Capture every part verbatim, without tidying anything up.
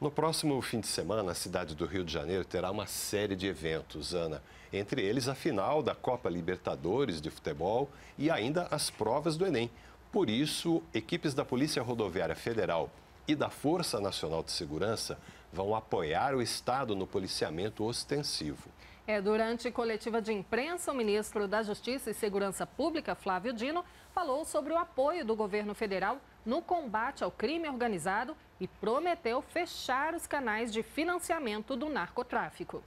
No próximo fim de semana, a cidade do Rio de Janeiro terá uma série de eventos, Ana. Entre eles, a final da Copa Libertadores de futebol e ainda as provas do Enem. Por isso, equipes da Polícia Rodoviária Federal e da Força Nacional de Segurança vão apoiar o Estado no policiamento ostensivo. É, durante coletiva de imprensa, o ministro da Justiça e Segurança Pública, Flávio Dino, falou sobre o apoio do governo federal no combate ao crime organizado e prometeu fechar os canais de financiamento do narcotráfico.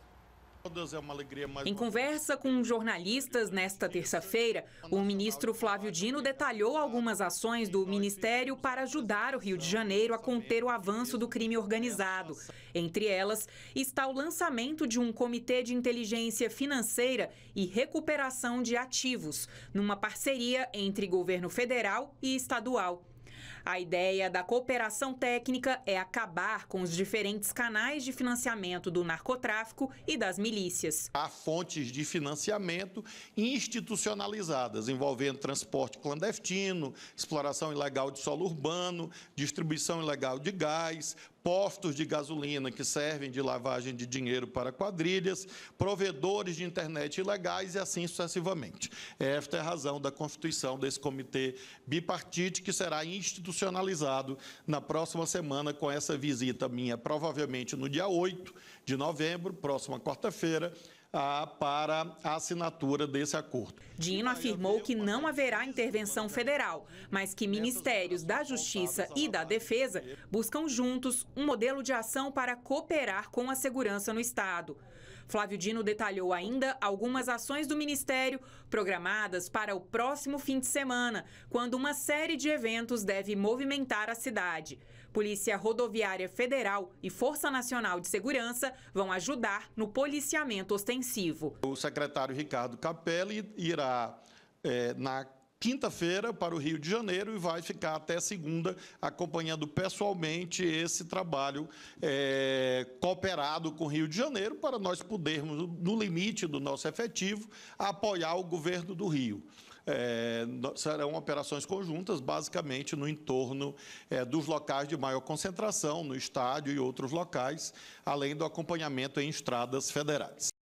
Em conversa com jornalistas nesta terça-feira, o ministro Flávio Dino detalhou algumas ações do Ministério para ajudar o Rio de Janeiro a conter o avanço do crime organizado. Entre elas, está o lançamento de um comitê de inteligência financeira e recuperação de ativos, numa parceria entre governo federal e estadual. A ideia da cooperação técnica é acabar com os diferentes canais de financiamento do narcotráfico e das milícias. Há fontes de financiamento institucionalizadas, envolvendo transporte clandestino, exploração ilegal de solo urbano, distribuição ilegal de gás, postos de gasolina que servem de lavagem de dinheiro para quadrilhas, provedores de internet ilegais e assim sucessivamente. Esta é a razão da constituição desse comitê bipartite, que será institucionalizado na próxima semana com essa visita minha, provavelmente no dia oito de novembro, próxima quarta-feira, para a assinatura desse acordo. Dino afirmou que não haverá intervenção federal, mas que ministérios da Justiça e da Defesa buscam juntos um modelo de ação para cooperar com a segurança no Estado. Flávio Dino detalhou ainda algumas ações do Ministério programadas para o próximo fim de semana, quando uma série de eventos deve movimentar a cidade. Polícia Rodoviária Federal e Força Nacional de Segurança vão ajudar no policiamento ostensivo. O secretário Ricardo Capelli irá é, na quinta-feira para o Rio de Janeiro e vai ficar até segunda acompanhando pessoalmente esse trabalho é, cooperado com o Rio de Janeiro para nós podermos, no limite do nosso efetivo, apoiar o governo do Rio. É, serão operações conjuntas, basicamente, no entorno é, dos locais de maior concentração, no estádio e outros locais, além do acompanhamento em estradas federais.